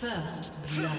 First blood.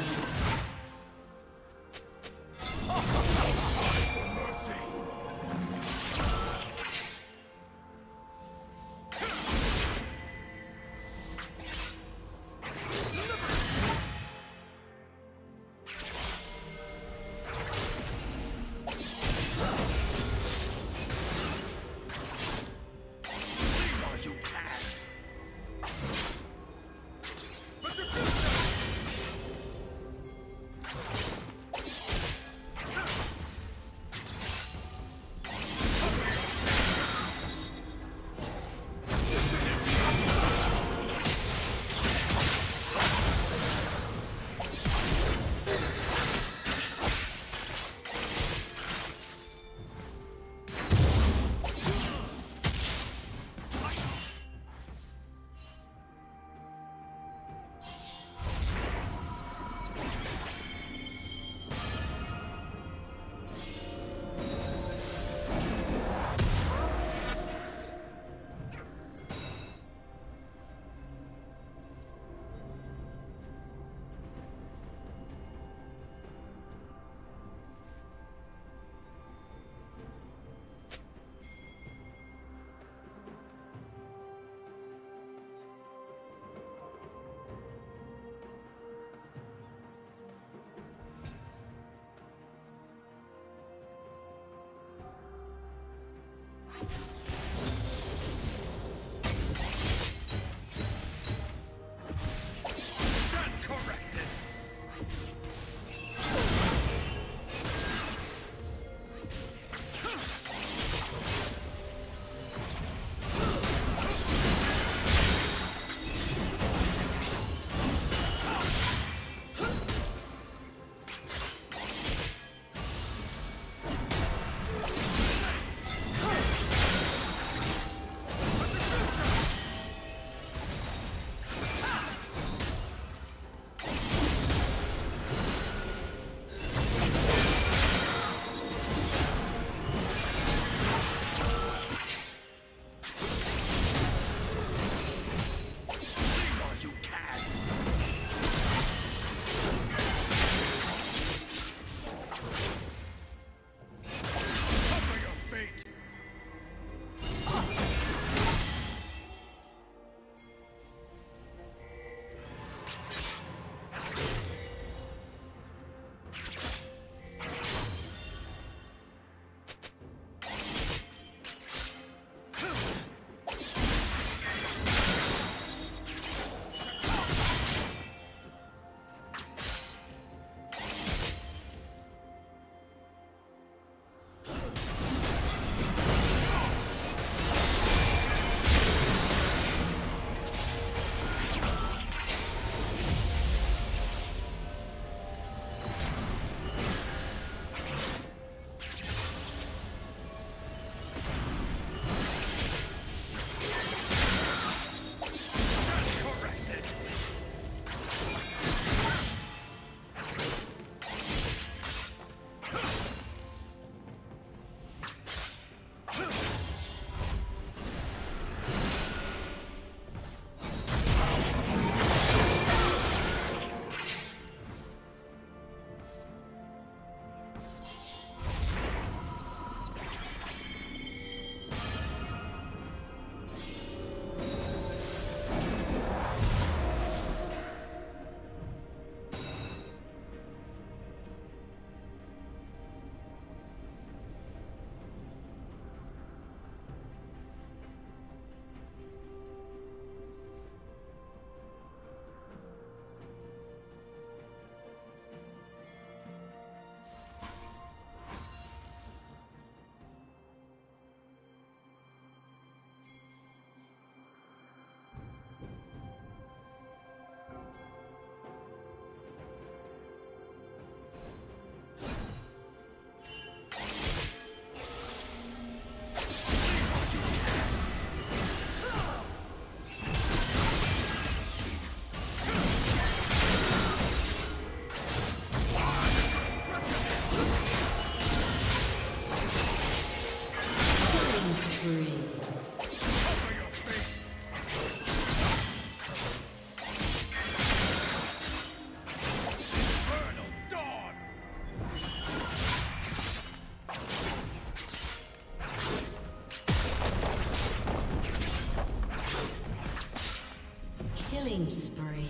Killing spree.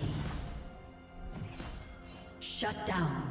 Shut down.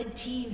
Red team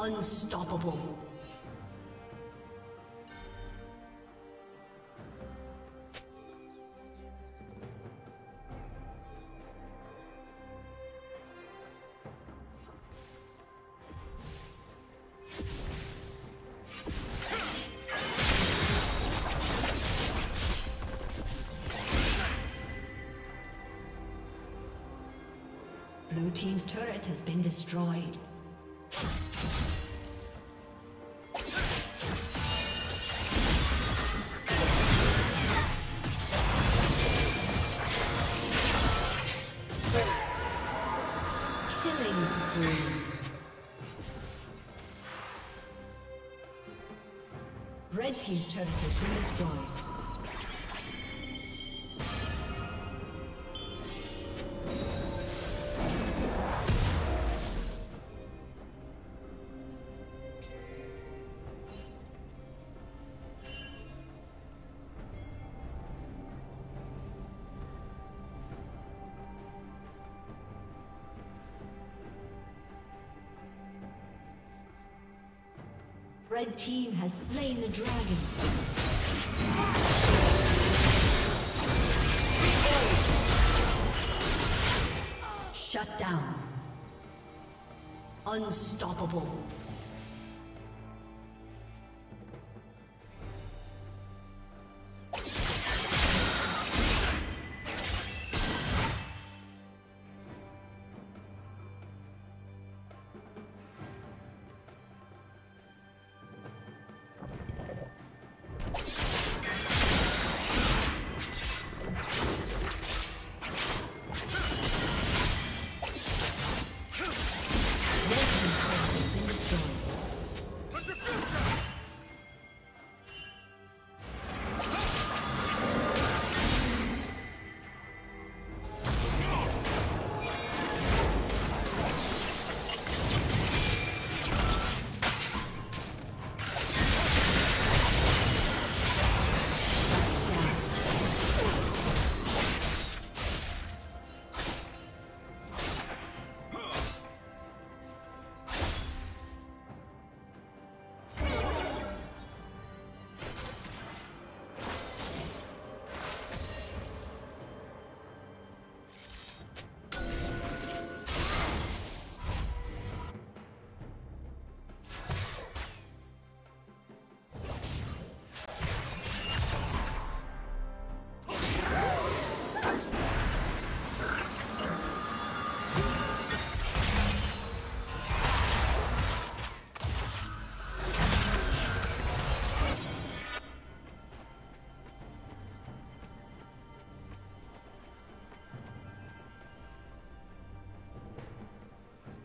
Unstoppable. Blue team's turret has been destroyed. Red team's turret has been destroyed. Red team has slain the dragon. Shut down. Unstoppable.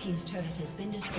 team's turret has been destroyed.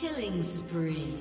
Killing spree.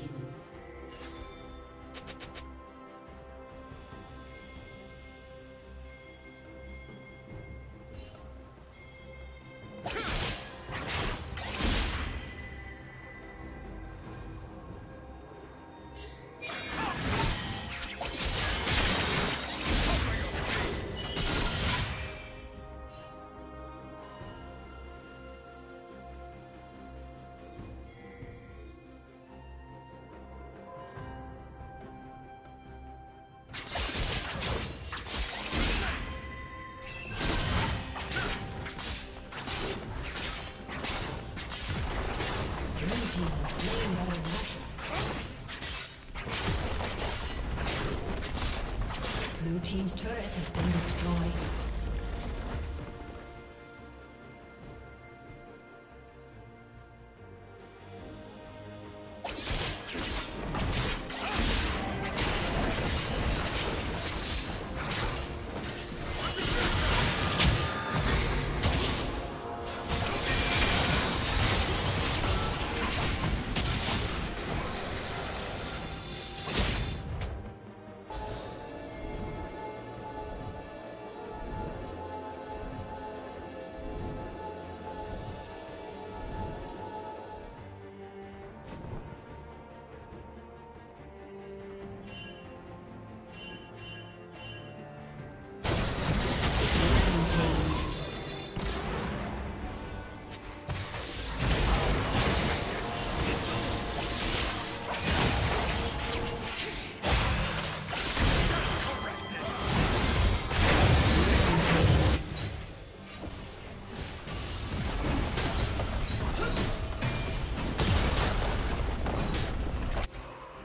Team's turret has been destroyed.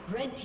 Red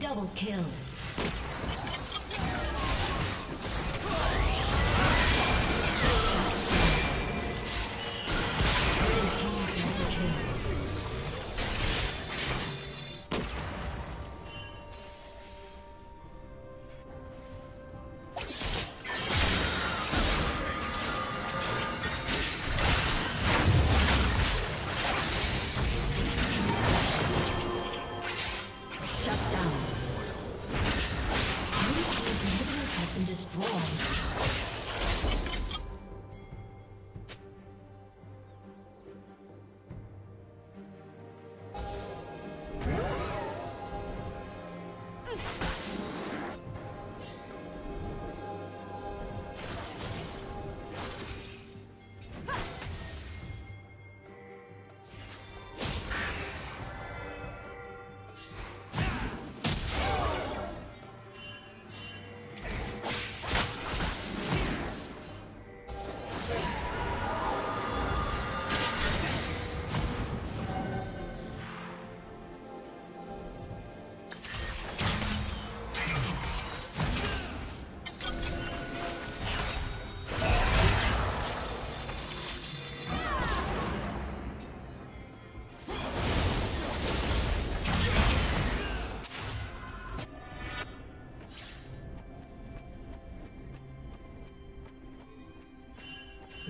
Double kill.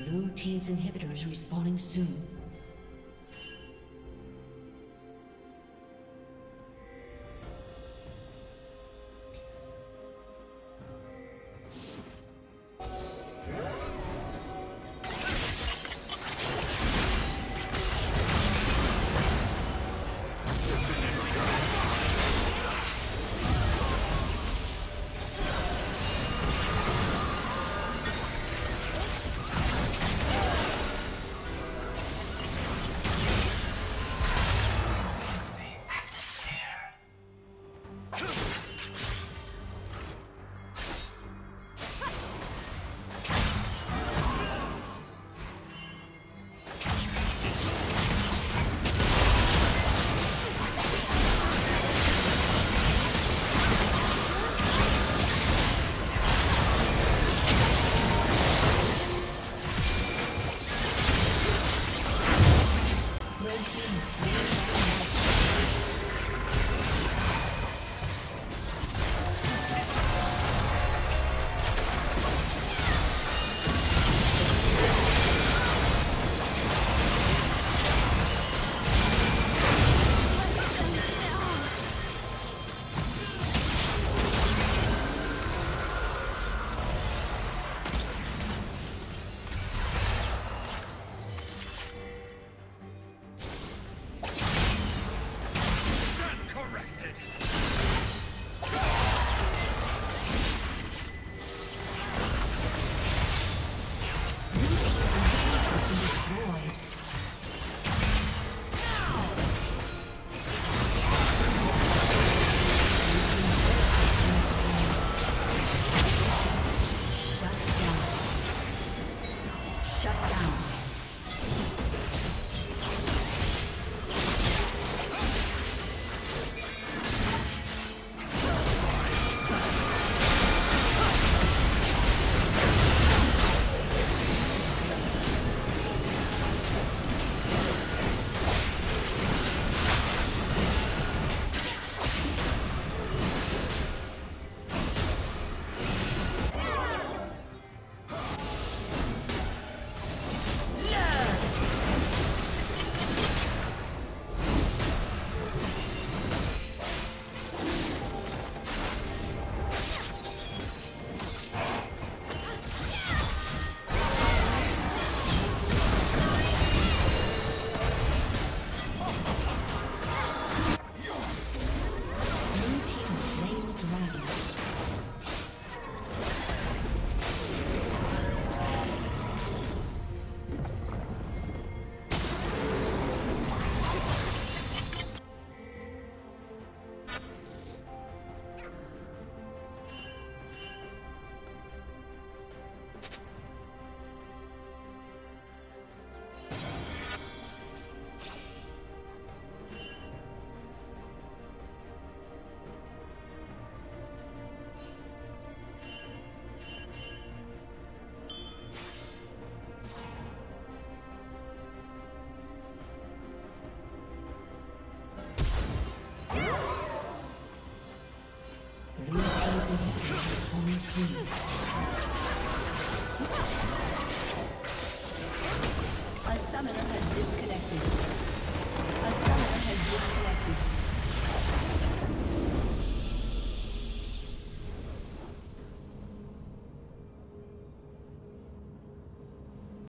Blue team's inhibitor is respawning soon. Team.